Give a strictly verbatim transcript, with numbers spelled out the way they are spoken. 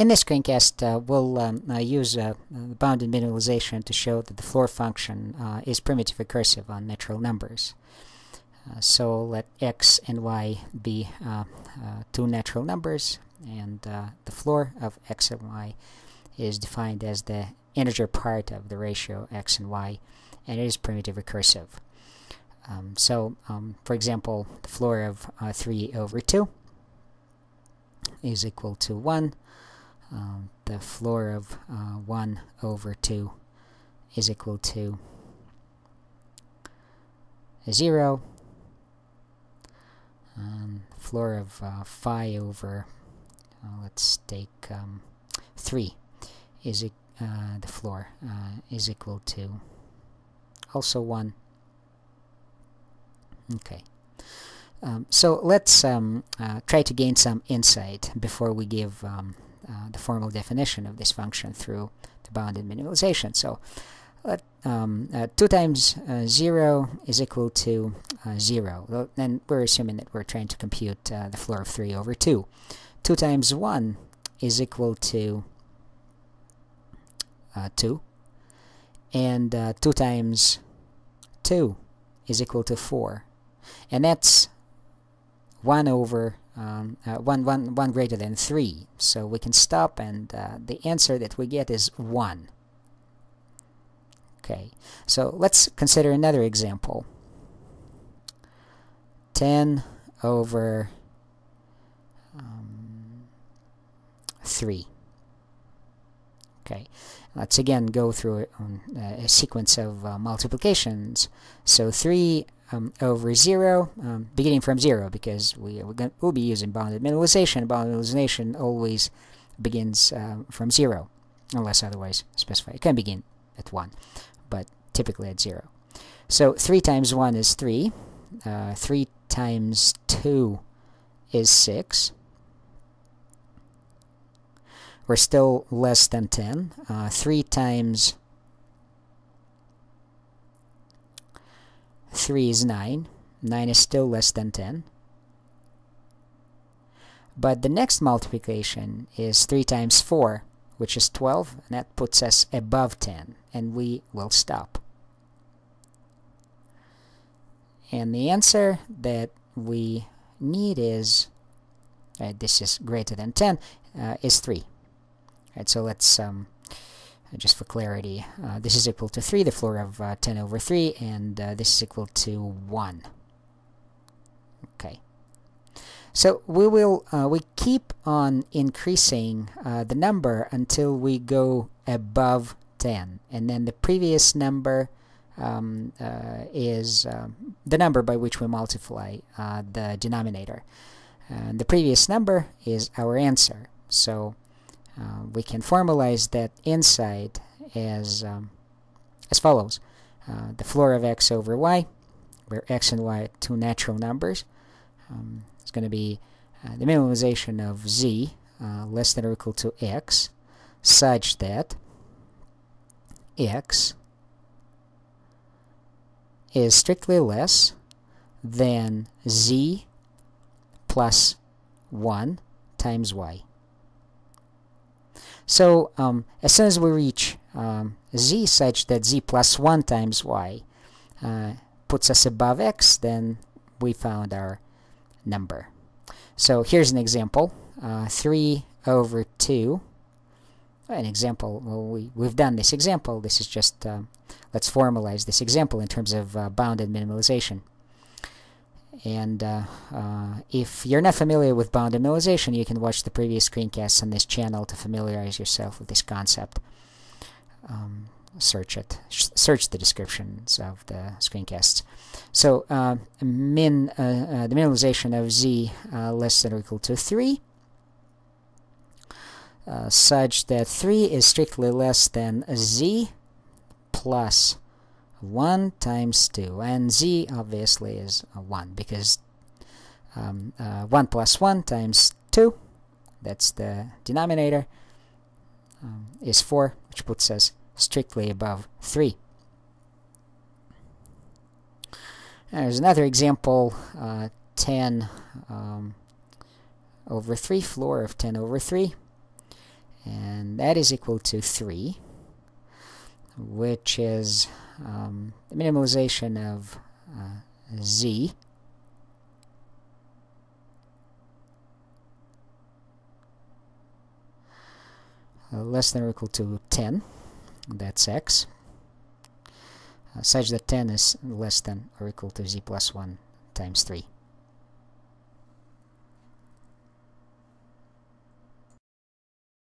In this screencast, uh, we'll um, uh, use uh, bounded minimalization to show that the floor function uh, is primitive recursive on natural numbers. Uh, so let x and y be uh, uh, two natural numbers, and uh, the floor of x and y is defined as the integer part of the ratio x and y, and it is primitive recursive. Um, so, um, for example, the floor of uh, three over two is equal to one. Um, the floor of uh, one over two is equal to zero. Um, floor of uh, five over, uh, let's take um, three, is e uh, the floor uh, is equal to also one. Okay. Um, so let's um, uh, try to gain some insight before we give um, Uh, the formal definition of this function through the bounded minimalization. So uh, um, uh, two times uh, zero is equal to uh, zero, and we're assuming that we're trying to compute uh, the floor of three over two. two times one is equal to uh, two, and uh, two times two is equal to four, and that's one over Um, uh, one, one, one greater than three, so we can stop, and uh, the answer that we get is one. Okay, so let's consider another example. ten over um, three. Okay, let's again go through a, a sequence of uh, multiplications. So three Um, over zero, um, beginning from zero, because we will be using bounded minimalization. Bounded minimalization always begins um, from zero, unless otherwise specified. It can begin at one, but typically at zero. So three times one is three, uh, three times two is six. We're still less than ten. Uh, three times three is nine. nine is still less than ten. But the next multiplication is three times four, which is twelve, and that puts us above ten, and we will stop. And the answer that we need is, right, this is greater than ten, uh, is three. Right, so let's... Um, just for clarity, uh, this is equal to three, the floor of uh, ten over three, and uh, this is equal to one. Okay. So we will uh, we keep on increasing uh, the number until we go above ten, and then the previous number um, uh, is um, the number by which we multiply uh, the denominator. Uh, the previous number is our answer. So Uh, we can formalize that insight as um, as follows: uh, the floor of x over y, where x and y are two natural numbers, um, is going to be uh, the minimalization of z uh, less than or equal to x, such that x is strictly less than z plus one times y. So um, as soon as we reach um, z such that z plus one times y uh, puts us above x, then we found our number. So here's an example, uh, three over two. An example, well, we, we've done this example. This is just, um, let's formalize this example in terms of uh, bounded minimalization. And uh, uh, if you're not familiar with bounded minimalization, you can watch the previous screencasts on this channel to familiarize yourself with this concept. Um, search it. Search the descriptions of the screencasts. So uh, min uh, uh, the minimalization of z uh, less than or equal to three, uh, such that three is strictly less than z plus one times two, and z obviously is uh, one, because um, uh, one plus one times two, that's the denominator, um, is four, which puts us strictly above three. And there's another example, uh, ten um, over three, floor of ten over three, and that is equal to three, which is um, the minimalization of uh, Z. Uh, less than or equal to ten, that's x, uh, such that ten is less than or equal to z plus one times three.